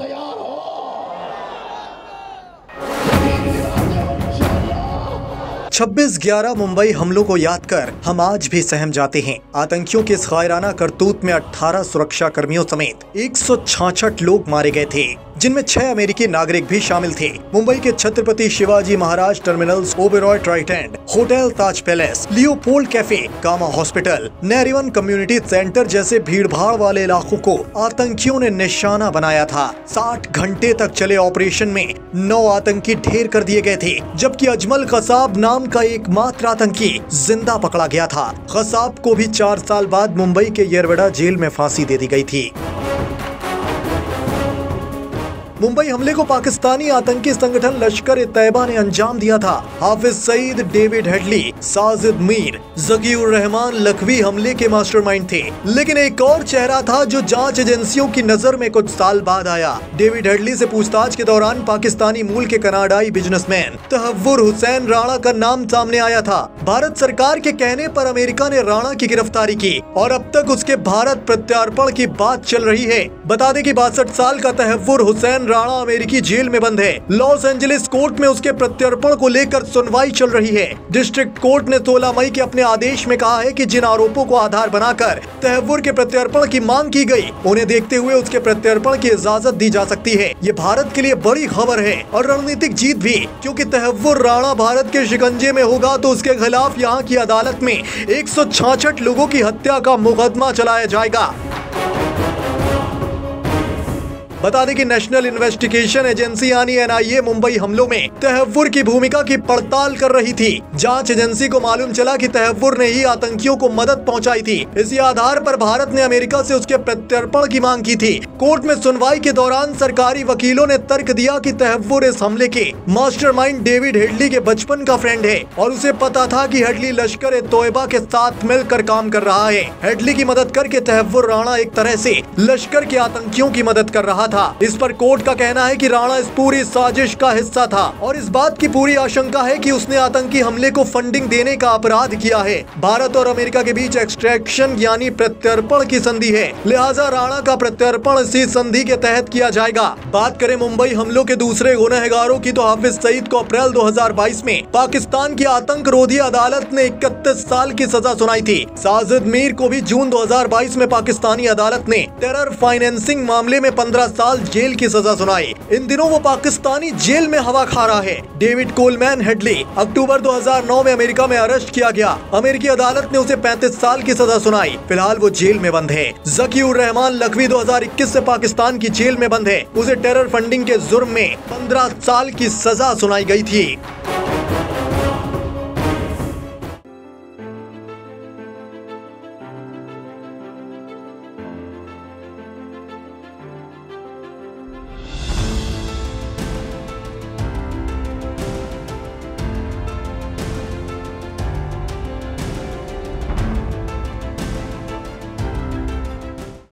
तैयार हो। छब्बीस 11 मुंबई हमलों को याद कर हम आज भी सहम जाते हैं। आतंकियों के इस कायराना करतूत में 18 सुरक्षा कर्मियों समेत 166 लोग मारे गए थे, जिनमें 6 अमेरिकी नागरिक भी शामिल थे। मुंबई के Chhatrapati Shivaji Maharaj terminals, Oberoi Trident hotel, Taj palace, Leopold cafe, Cama hospital, nearing community centre जैसे भीड़भाड़ वाले इलाकों को आतंकियों ने निशाना बनाया था। 60 घंटे तक चले ऑपरेशन में 9 आतंकी ढेर कर दिए गए थे, जबकि अजमल कसाब नाम का एकमात्र आतंकी जिंदा पकड़ा गया था। कसाब को भी 4 साल बाद मुंबई के येरवड़ा जेल में फांसी दे दी गयी थी। मुंबई हमले को पाकिस्तानी आतंकी संगठन लश्कर-ए-तैयबा ने अंजाम दिया था। हाफिज सईद, डेविड हेडली, साजिद मीर, ज़किउर रहमान लखवी हमले के मास्टरमाइंड थे, लेकिन एक और चेहरा था जो जांच एजेंसियों की नजर में कुछ साल बाद आया। डेविड हेडली से पूछताछ के दौरान पाकिस्तानी मूल के कनाडाई बिजनेसमैन तहव्वुर हुसैन राणा का नाम सामने आया था। भारत सरकार के कहने पर अमेरिका ने राणा की गिरफ्तारी की और अब तक उसके भारत प्रत्यार्पण की बात चल रही है। बता दें कि 62 साल का तहव्वुर हुसैन राणा अमेरिकी जेल में बंद है। लॉस एंजलिस कोर्ट में उसके प्रत्यर्पण को लेकर सुनवाई चल रही है। डिस्ट्रिक्ट कोर्ट ने 16 मई के अपने आदेश में कहा है कि जिन आरोपों को आधार बनाकर तहव्वुर के प्रत्यर्पण की मांग की गई, उन्हें देखते हुए उसके प्रत्यर्पण की इजाजत दी जा सकती है। ये भारत के लिए बड़ी खबर है और रणनीतिक जीत भी, क्योंकि तहव्वुर राणा भारत के शिकंजे में होगा तो उसके खिलाफ यहाँ की अदालत में 166 लोगों की हत्या का मुकदमा चलाया जाएगा। बता दें कि नेशनल इन्वेस्टिगेशन एजेंसी यानी एनआईए मुंबई हमलों में तहव्वुर की भूमिका की पड़ताल कर रही थी। जांच एजेंसी को मालूम चला कि तहव्वुर ने ही आतंकियों को मदद पहुंचाई थी। इसी आधार पर भारत ने अमेरिका से उसके प्रत्यर्पण की मांग की थी। कोर्ट में सुनवाई के दौरान सरकारी वकीलों ने तर्क दिया कि तहव्वुर इस हमले के मास्टरमाइंड डेविड हेडली के बचपन का फ्रेंड है और उसे पता था कि हेडली लश्कर-ए-तैयबा के साथ मिलकर काम कर रहा है। हेडली की मदद करके तहव्वुर राणा एक तरह से लश्कर के आतंकियों की मदद कर रहा था। इस पर कोर्ट का कहना है कि राणा इस पूरी साजिश का हिस्सा था और इस बात की पूरी आशंका है कि उसने आतंकी हमले को फंडिंग देने का अपराध किया है। भारत और अमेरिका के बीच एक्सट्रैक्शन यानी प्रत्यर्पण की संधि है, लिहाजा राणा का प्रत्यर्पण इसी संधि के तहत किया जाएगा। बात करें मुंबई हमलों के दूसरे गुनहगारों की तो हाफिज सईद को अप्रैल 2022 में पाकिस्तान की आतंक रोधी अदालत ने 31 साल की सजा सुनाई थी। साजिद मीर को भी जून 2022 में पाकिस्तानी अदालत ने टेरर फाइनेंसिंग मामले में 15 साल जेल की सजा सुनाई। इन दिनों वो पाकिस्तानी जेल में हवा खा रहा है। डेविड कोलमैन हेडली अक्टूबर 2009 में अमेरिका में अरेस्ट किया गया। अमेरिकी अदालत ने उसे 35 साल की सजा सुनाई। फिलहाल वो जेल में बंद है। ज़किउर रहमान लखवी 2021 से पाकिस्तान की जेल में बंद है। उसे टेरर फंडिंग के जुर्म में 15 साल की सजा सुनाई गई थी।